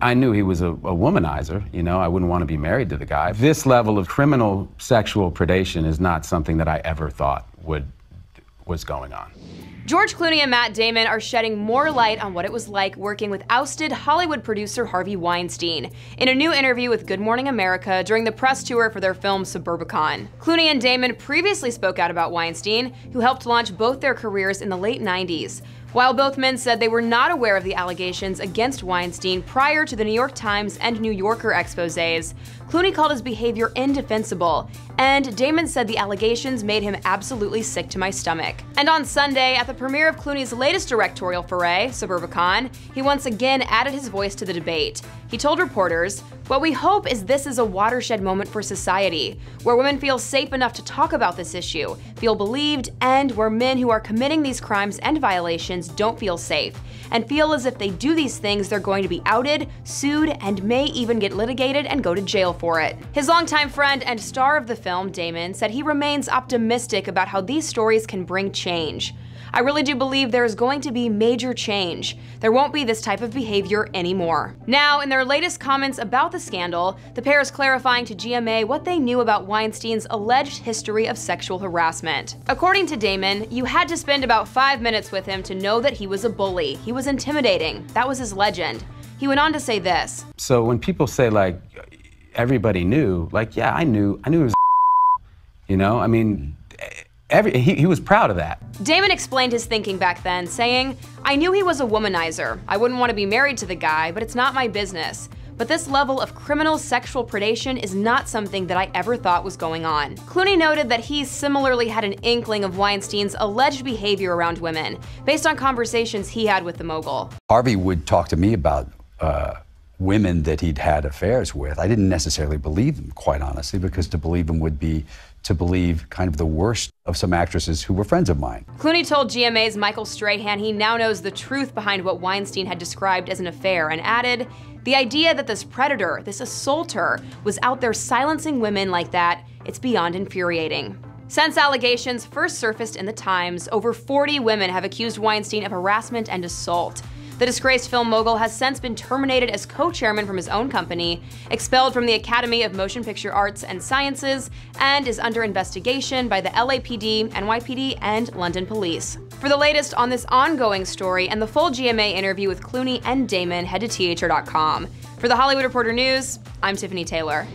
I knew he was a womanizer, you know. I wouldn't want to be married to the guy. This level of criminal sexual predation is not something that I ever thought was going on. George Clooney and Matt Damon are shedding more light on what it was like working with ousted Hollywood producer Harvey Weinstein in a new interview with Good Morning America during the press tour for their film Suburbicon. Clooney and Damon previously spoke out about Weinstein, who helped launch both their careers in the late 90s. While both men said they were not aware of the allegations against Weinstein prior to the New York Times and New Yorker exposés, Clooney called his behavior indefensible, and Damon said the allegations made him absolutely sick to my stomach. And on Sunday, at the premiere of Clooney's latest directorial foray, Suburbicon, he once again added his voice to the debate. He told reporters, "What we hope is this is a watershed moment for society, where women feel safe enough to talk about this issue, feel believed, and where men who are committing these crimes and violations don't feel safe, and feel as if they do these things they're going to be outed, sued, and may even get litigated and go to jail for it." His longtime friend and star of the film, Damon, said he remains optimistic about how these stories can bring change. "I really do believe there is going to be major change. There won't be this type of behavior anymore." Now, in their latest comments about the scandal, the pair is clarifying to GMA what they knew about Weinstein's alleged history of sexual harassment. According to Damon, "You had to spend about 5 minutes with him to know that he was a bully. He was intimidating. That was his legend." He went on to say this. "So when people say, like, everybody knew, like, yeah, I knew he was a, you know, I mean, he was proud of that." Damon explained his thinking back then, saying, "I knew he was a womanizer. I wouldn't want to be married to the guy, but it's not my business. But this level of criminal sexual predation is not something that I ever thought was going on." Clooney noted that he similarly had an inkling of Weinstein's alleged behavior around women, based on conversations he had with the mogul. "Harvey would talk to me about women that he'd had affairs with. I didn't necessarily believe them, quite honestly, because to believe them would be to believe kind of the worst of some actresses who were friends of mine." Clooney told GMA's Michael Strahan he now knows the truth behind what Weinstein had described as an affair, and added, "The idea that this predator, this assaulter, was out there silencing women like that, it's beyond infuriating." Since allegations first surfaced in the Times, over 40 women have accused Weinstein of harassment and assault. The disgraced film mogul has since been terminated as co-chairman from his own company, expelled from the Academy of Motion Picture Arts and Sciences, and is under investigation by the LAPD, NYPD, and London police. For the latest on this ongoing story and the full GMA interview with Clooney and Damon, head to THR.com. For The Hollywood Reporter News, I'm Tiffany Taylor.